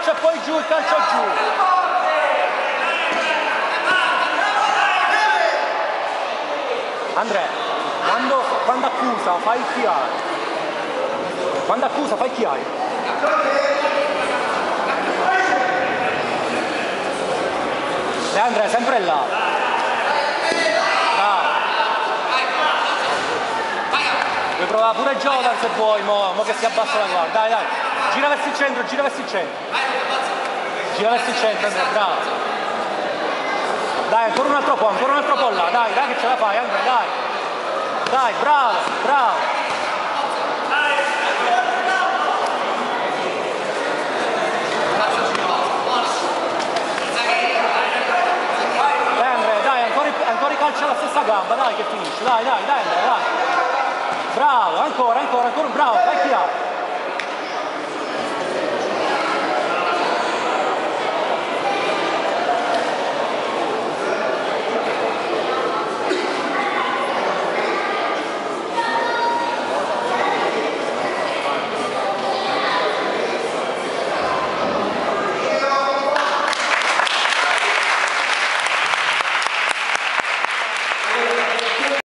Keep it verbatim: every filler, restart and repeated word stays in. calcia poi giù, calcia giù. Andrea, quando, quando accusa fai chi hai? Quando accusa fai chi hai? E Andrea, sempre là. Dai. Vuoi provare pure Jordan se vuoi, mo, mo che si abbassa la guardia. Dai, dai. Gira verso il centro, gira verso il centro. Gira verso il centro, Andrea, bravo. Dai, ancora un altro po', ancora un altro po' là, dai, dai che ce la fai, Andrea, dai. Dai, bravo, bravo. Dai Andrea, dai, ancora, ancora i calci alla stessa gamba, dai che finisce, dai, dai, dai Andrea, dai. Bravo, ancora, ancora, ancora, bravo, fai chi ha.